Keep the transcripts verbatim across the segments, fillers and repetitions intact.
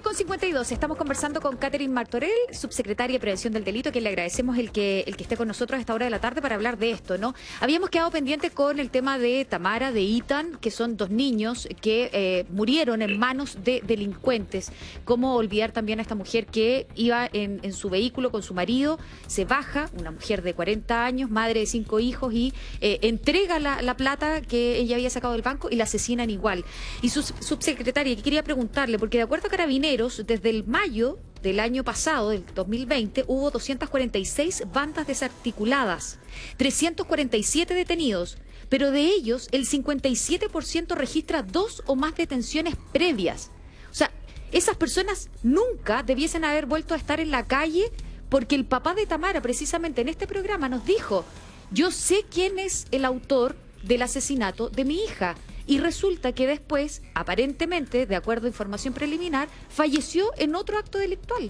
siete con cincuenta y dos, estamos conversando con Katherine Martorell, subsecretaria de Prevención del Delito, a quien le agradecemos el que, el que esté con nosotros a esta hora de la tarde para hablar de esto, ¿no? Habíamos quedado pendiente con el tema de Tamara de Itan, que son dos niños que eh, murieron en manos de delincuentes. ¿Cómo olvidar también a esta mujer que iba en, en su vehículo con su marido, se baja, una mujer de cuarenta años, madre de cinco hijos, y eh, entrega la, la plata que ella había sacado del banco y la asesinan igual? Y su subsecretaria, que quería preguntarle, porque de acuerdo a Carabineros, desde el mayo del año pasado, del dos mil veinte, hubo doscientas cuarenta y seis bandas desarticuladas, trescientos cuarenta y siete detenidos, pero de ellos el cincuenta y siete por ciento registra dos o más detenciones previas. O sea, esas personas nunca debiesen haber vuelto a estar en la calle, porque el papá de Tamara, precisamente en este programa, nos dijo: yo sé quién es el autor del asesinato de mi hija. Y resulta que después, aparentemente, de acuerdo a información preliminar, falleció en otro acto delictual.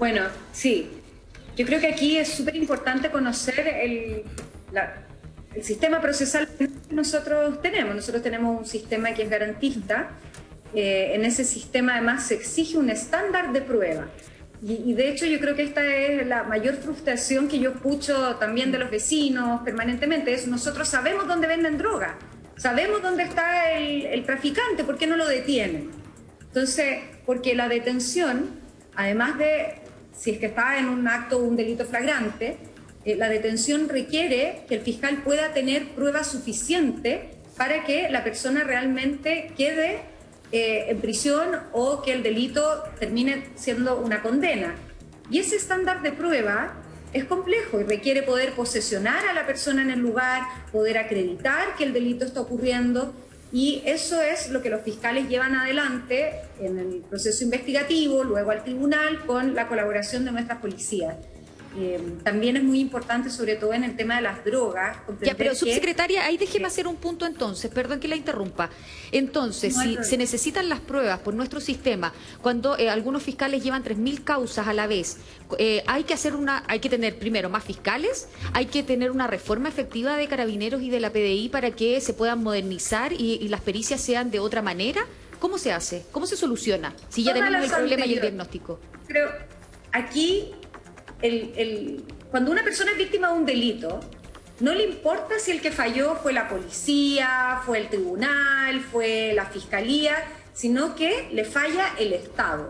Bueno, sí. Yo creo que aquí es súper importante conocer el, la, el sistema procesal que nosotros tenemos. Nosotros tenemos un sistema que es garantista. Eh, en ese sistema, además, se exige un estándar de prueba. Y de hecho yo creo que esta es la mayor frustración que yo escucho también de los vecinos permanentemente, es: nosotros sabemos dónde venden droga, sabemos dónde está el, el traficante, ¿por qué no lo detienen? Entonces, porque la detención, además de, si es que está en un acto o un delito flagrante, eh, la detención requiere que el fiscal pueda tener prueba suficiente para que la persona realmente quede Eh, en prisión o que el delito termine siendo una condena. Y ese estándar de prueba es complejo y requiere poder posesionar a la persona en el lugar, poder acreditar que el delito está ocurriendo, y eso es lo que los fiscales llevan adelante en el proceso investigativo, luego al tribunal, con la colaboración de nuestras policías. Eh, también es muy importante, sobre todo en el tema de las drogas. Ya, pero subsecretaria, que, ahí déjeme eh, hacer un punto entonces, perdón que la interrumpa. Entonces, no si se necesitan las pruebas por nuestro sistema, cuando eh, algunos fiscales llevan tres mil causas a la vez, eh, hay que hacer una, hay que tener primero más fiscales, hay que tener una reforma efectiva de Carabineros y de la P D I para que se puedan modernizar y, y las pericias sean de otra manera. ¿Cómo se hace? ¿Cómo se soluciona? Si ya tenemos el problema y el diagnóstico. Pero aquí... El, el, cuando una persona es víctima de un delito, no le importa si el que falló fue la policía, fue el tribunal, fue la fiscalía, sino que le falla el Estado.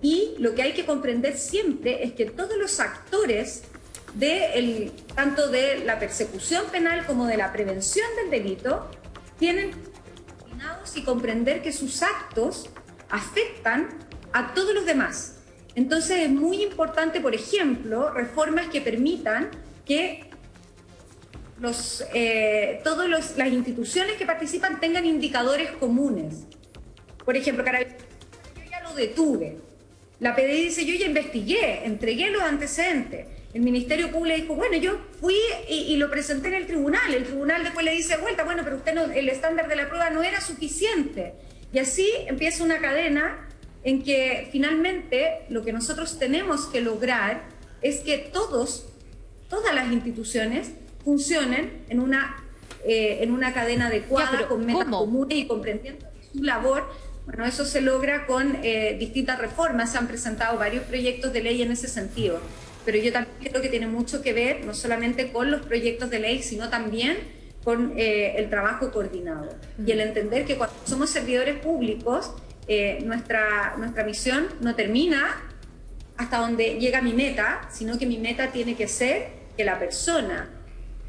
Y lo que hay que comprender siempre es que todos los actores, de el, tanto de la persecución penal como de la prevención del delito, tienen que comprender que sus actos afectan a todos los demás. Entonces es muy importante, por ejemplo, reformas que permitan que los, eh, todas los, las instituciones que participan tengan indicadores comunes. Por ejemplo, Carabineros, yo ya lo detuve. La P D I dice: yo ya investigué, entregué los antecedentes. El Ministerio Público dijo: bueno, yo fui y, y lo presenté en el tribunal. El tribunal después le dice de vuelta: bueno, pero usted no, el estándar de la prueba no era suficiente. Y así empieza una cadena en que finalmente lo que nosotros tenemos que lograr es que todos, todas las instituciones funcionen en una, eh, en una cadena adecuada, ya, con metas ¿cómo? comunes y comprendiendo su labor. Bueno, eso se logra con eh, distintas reformas. Se han presentado varios proyectos de ley en ese sentido. Pero yo también creo que tiene mucho que ver, no solamente con los proyectos de ley, sino también con eh, el trabajo coordinado. Mm. Y el entender que cuando somos servidores públicos, Eh, nuestra, nuestra misión no termina hasta donde llega mi meta, sino que mi meta tiene que ser que la persona,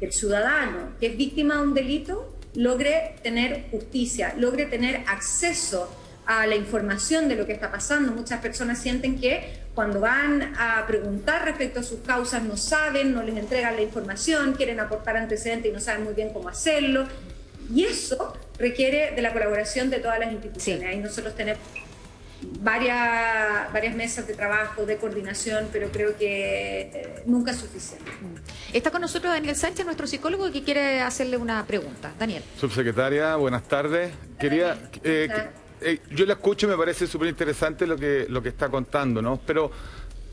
que el ciudadano que es víctima de un delito logre tener justicia, logre tener acceso a la información de lo que está pasando. Muchas personas sienten que cuando van a preguntar respecto a sus causas no saben, no les entregan la información, quieren aportar antecedentes y no saben muy bien cómo hacerlo. Y eso requiere de la colaboración de todas las instituciones. Sí. Ahí nosotros tenemos varias, varias mesas de trabajo, de coordinación, pero creo que nunca es suficiente. Está con nosotros Daniel Sánchez, nuestro psicólogo, que quiere hacerle una pregunta. Daniel. Subsecretaria, buenas tardes. Quería, eh, eh, yo la escucho y me parece súper interesante lo que, lo que está contando, ¿no? Pero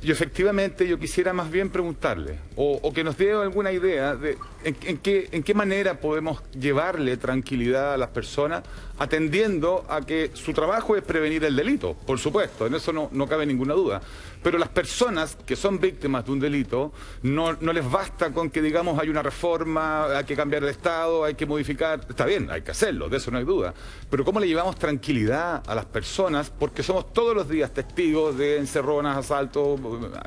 Y efectivamente yo quisiera más bien preguntarle, o, o que nos dé alguna idea de en, en, qué, en qué manera podemos llevarle tranquilidad a las personas, atendiendo a que su trabajo es prevenir el delito, por supuesto, en eso no, no cabe ninguna duda. Pero las personas que son víctimas de un delito, no, no les basta con que digamos hay una reforma, hay que cambiar el Estado, hay que modificar, está bien, hay que hacerlo, de eso no hay duda. Pero ¿cómo le llevamos tranquilidad a las personas? Porque somos todos los días testigos de encerronas, asaltos,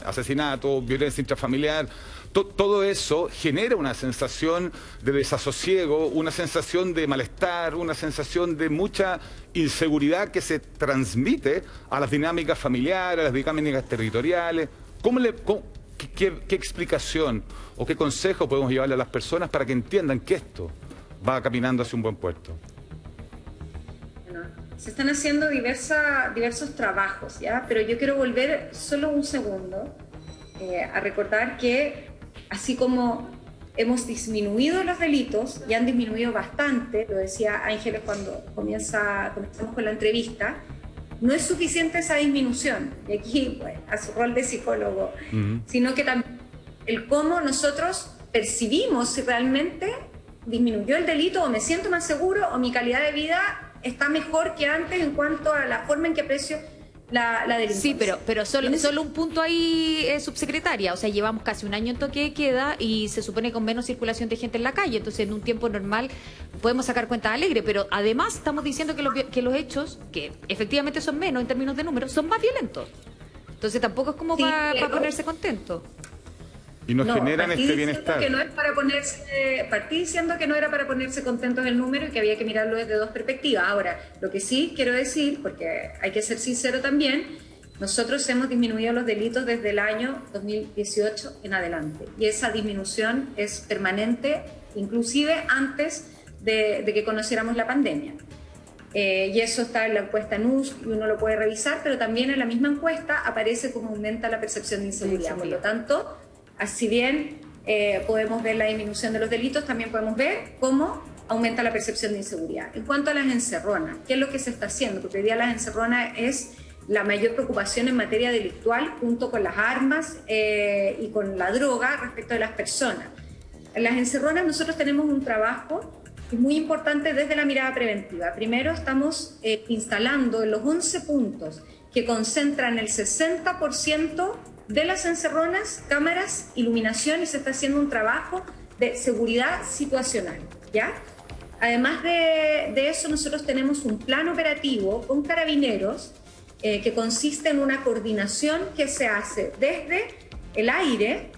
asesinatos, violencia intrafamiliar. To- todo eso genera una sensación de desasosiego, una sensación de malestar, una sensación de mucha inseguridad que se transmite a las dinámicas familiares, a las dinámicas territoriales. ¿Cómo le, cómo, qué, qué, qué explicación o qué consejo podemos llevarle a las personas para que entiendan que esto va caminando hacia un buen puerto? Se están haciendo diversa, diversos trabajos, ¿ya? Pero yo quiero volver solo un segundo eh, a recordar que así como hemos disminuido los delitos, y han disminuido bastante, lo decía Ángeles cuando comienza, comenzamos con la entrevista, no es suficiente esa disminución, y aquí bueno, a su rol de psicólogo, uh-huh. sino que también el cómo nosotros percibimos si realmente disminuyó el delito, o me siento más seguro, o mi calidad de vida está mejor que antes en cuanto a la forma en que aprecio la, la delincuencia. Sí, pero, pero solo, solo un punto ahí, eh, subsecretaria. O sea, llevamos casi un año en toque de queda y se supone con menos circulación de gente en la calle. Entonces, en un tiempo normal podemos sacar cuentas alegres, pero además estamos diciendo que los, que los hechos, que efectivamente son menos en términos de números, son más violentos. Entonces, tampoco es como sí, para, pero... para ponerse contento. Y nos no, generan este bienestar. Que no es para ponerse, partí diciendo que no era para ponerse contento en el número y que había que mirarlo desde dos perspectivas. Ahora, lo que sí quiero decir, porque hay que ser sincero también, nosotros hemos disminuido los delitos desde el año dos mil dieciocho en adelante. Y esa disminución es permanente, inclusive antes de, de que conociéramos la pandemia. Eh, y eso está en la encuesta E N U S C y uno lo puede revisar, pero también en la misma encuesta aparece cómo aumenta la percepción de inseguridad. Por lo tanto... Así bien eh, podemos ver la disminución de los delitos, también podemos ver cómo aumenta la percepción de inseguridad. En cuanto a las encerronas, ¿qué es lo que se está haciendo? Porque hoy día las encerronas es la mayor preocupación en materia delictual junto con las armas eh, y con la droga respecto de las personas. En las encerronas nosotros tenemos un trabajo muy importante desde la mirada preventiva. Primero estamos eh, instalando en los once puntos que concentran el sesenta por ciento de las encerronas, cámaras, iluminación, y se está haciendo un trabajo de seguridad situacional, ¿ya? Además de, de eso, nosotros tenemos un plan operativo con Carabineros eh, que consiste en una coordinación que se hace desde el aire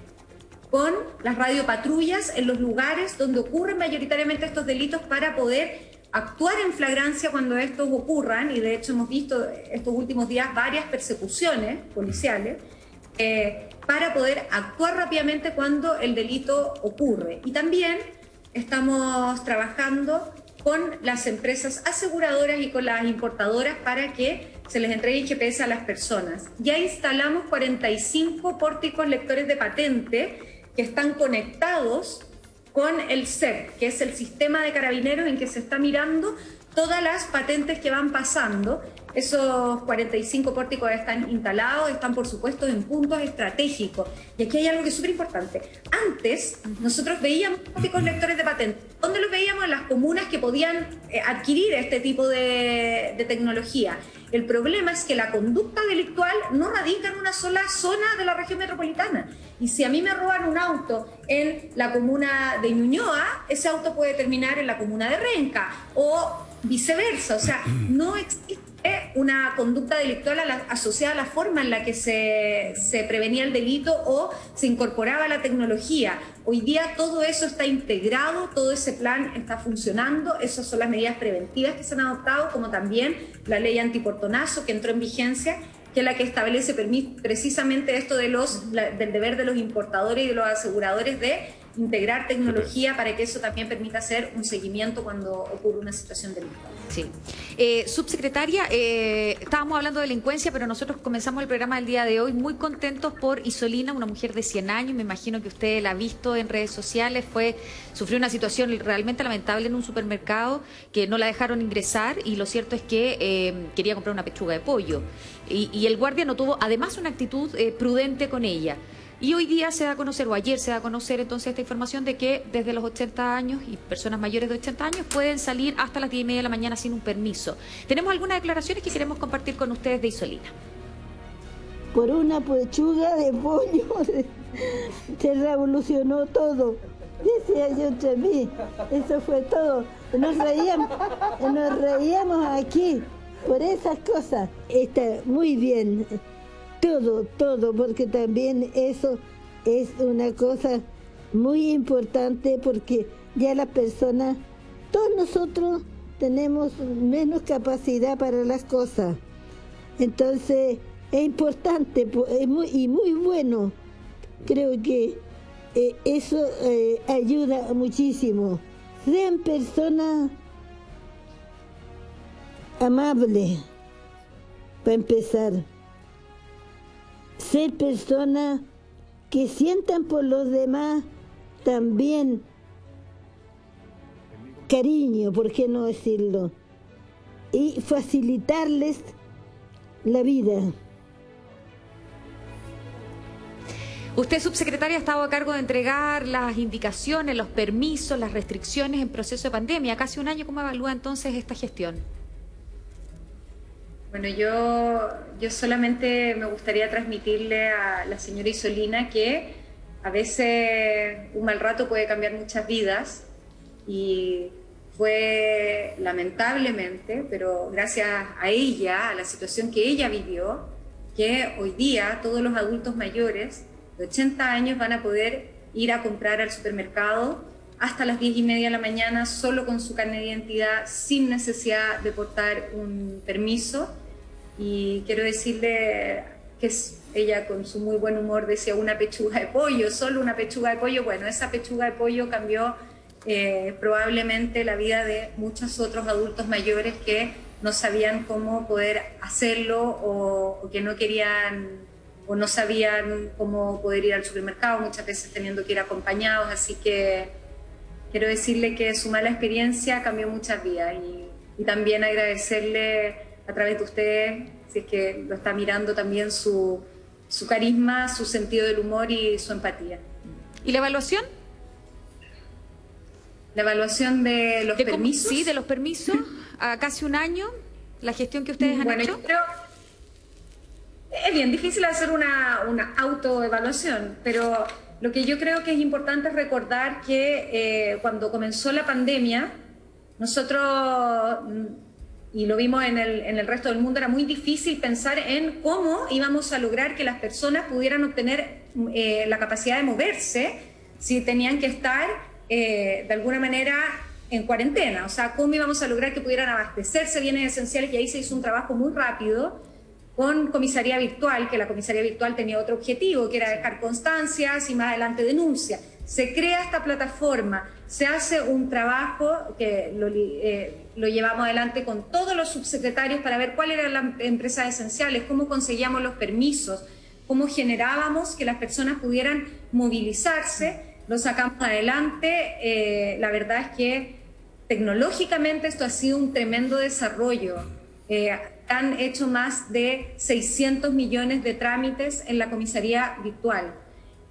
con las radiopatrullas en los lugares donde ocurren mayoritariamente estos delitos para poder actuar en flagrancia cuando estos ocurran, y de hecho hemos visto estos últimos días varias persecuciones policiales, Eh, para poder actuar rápidamente cuando el delito ocurre. Y también estamos trabajando con las empresas aseguradoras y con las importadoras para que se les entregue el G P S a las personas. Ya instalamos cuarenta y cinco pórticos lectores de patente que están conectados con el C E P, que es el sistema de Carabineros en que se está mirando todas las patentes que van pasando. Esos cuarenta y cinco pórticos están instalados, están por supuesto en puntos estratégicos. Y aquí hay algo que es súper importante. Antes nosotros veíamos pórticos lectores de patentes. ¿Dónde los veíamos? En las comunas que podían eh, adquirir este tipo de, de tecnología. El problema es que la conducta delictual no radica en una sola zona de la región metropolitana. Y si a mí me roban un auto en la comuna de Ñuñoa, ese auto puede terminar en la comuna de Renca o viceversa. O sea, no existe una conducta delictual a la, asociada a la forma en la que se, se prevenía el delito o se incorporaba la tecnología. Hoy día todo eso está integrado, todo ese plan está funcionando, esas son las medidas preventivas que se han adoptado, como también la ley antiportonazo que entró en vigencia, que es la que establece precisamente esto de los, la, del deber de los importadores y de los aseguradores de integrar tecnología para que eso también permita hacer un seguimiento cuando ocurre una situación delictiva. Sí. Eh, subsecretaria, eh, estábamos hablando de delincuencia, pero nosotros comenzamos el programa del día de hoy muy contentos por Isolina, una mujer de cien años, me imagino que usted la ha visto en redes sociales, fue sufrió una situación realmente lamentable en un supermercado que no la dejaron ingresar y lo cierto es que eh, quería comprar una pechuga de pollo y, y el guardia no tuvo además una actitud eh, prudente con ella. Y hoy día se da a conocer, o ayer se da a conocer entonces esta información de que desde los ochenta años y personas mayores de ochenta años pueden salir hasta las diez y media de la mañana sin un permiso. Tenemos algunas declaraciones que queremos compartir con ustedes de Isolina. Por una pechuga de pollo se revolucionó todo, decía yo entre mí, eso fue todo. Nos reíamos, nos reíamos aquí por esas cosas. Está muy bien. Todo, todo, porque también eso es una cosa muy importante porque ya las personas, todos nosotros tenemos menos capacidad para las cosas. Entonces es importante es muy, y muy bueno. Creo que eh, eso eh, ayuda muchísimo. Sean personas amables, para empezar. Ser personas que sientan por los demás también cariño, ¿por qué no decirlo? Y facilitarles la vida. Usted, subsecretaria, ha estado a cargo de entregar las indicaciones, los permisos, las restricciones en proceso de pandemia. Casi un año, ¿cómo evalúa entonces esta gestión? Bueno, yo, yo solamente me gustaría transmitirle a la señora Isolina que a veces un mal rato puede cambiar muchas vidas y fue lamentablemente, pero gracias a ella, a la situación que ella vivió, que hoy día todos los adultos mayores de ochenta años van a poder ir a comprar al supermercado hasta las diez y media de la mañana solo con su carnet de identidad, sin necesidad de portar un permiso. Y quiero decirle que ella con su muy buen humor decía una pechuga de pollo, solo una pechuga de pollo. Bueno, esa pechuga de pollo cambió eh, probablemente la vida de muchos otros adultos mayores que no sabían cómo poder hacerlo o, o que no querían o no sabían cómo poder ir al supermercado, muchas veces teniendo que ir acompañados. Así que quiero decirle que su mala experiencia cambió muchas vidas y, y también agradecerle a través de ustedes, si es que lo está mirando también, su, su carisma, su sentido del humor y su empatía. ¿Y la evaluación? ¿La evaluación de los ¿De permisos? Sí, de los permisos, a casi un año, la gestión que ustedes bueno, han hecho. Yo creo, es bien difícil hacer una, una autoevaluación, pero lo que yo creo que es importante es recordar que eh, cuando comenzó la pandemia, nosotros, y lo vimos en el, en el resto del mundo, era muy difícil pensar en cómo íbamos a lograr que las personas pudieran obtener eh, la capacidad de moverse si tenían que estar eh, de alguna manera en cuarentena. O sea, cómo íbamos a lograr que pudieran abastecerse bienes esenciales, y ahí se hizo un trabajo muy rápido con comisaría virtual, que la comisaría virtual tenía otro objetivo, que era dejar constancias y más adelante denuncias. Se crea esta plataforma, se hace un trabajo que lo, eh, lo llevamos adelante con todos los subsecretarios para ver cuáles eran las empresas esenciales, cómo conseguíamos los permisos, cómo generábamos que las personas pudieran movilizarse, lo sacamos adelante. Eh, la verdad es que tecnológicamente esto ha sido un tremendo desarrollo. Eh, han hecho más de seiscientos millones de trámites en la comisaría virtual.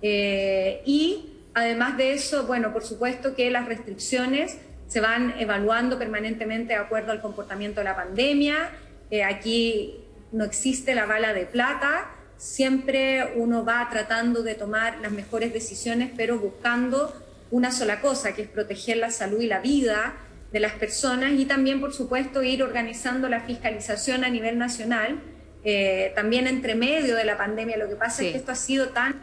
Eh, y además de eso, bueno, por supuesto que las restricciones se van evaluando permanentemente de acuerdo al comportamiento de la pandemia. Eh, aquí no existe la bala de plata. Siempre uno va tratando de tomar las mejores decisiones, pero buscando una sola cosa, que es proteger la salud y la vida de las personas, y también, por supuesto, ir organizando la fiscalización a nivel nacional, eh, también entre medio de la pandemia. Lo que pasa sí. es que esto ha sido tan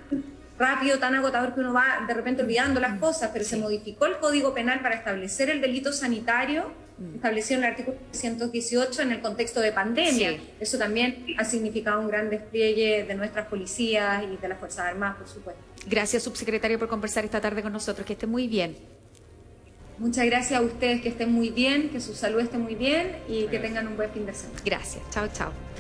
rápido, tan agotador, que uno va de repente olvidando las cosas, pero sí. se modificó el Código Penal para establecer el delito sanitario estableció en el artículo trescientos dieciocho en el contexto de pandemia. Sí. Eso también ha significado un gran despliegue de nuestras policías y de las Fuerzas Armadas, por supuesto. Gracias, subsecretario, por conversar esta tarde con nosotros. Que esté muy bien. Muchas gracias a ustedes, que estén muy bien, que su salud esté muy bien y gracias. Que tengan un buen fin de semana. Gracias. Chao, chao.